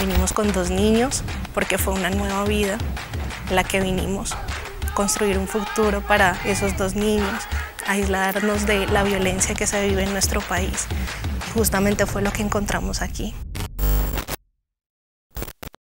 Vinimos con dos niños porque fue una nueva vida la que vinimos, construir un futuro para esos dos niños, aislarnos de la violencia que se vive en nuestro país. Justamente fue lo que encontramos aquí.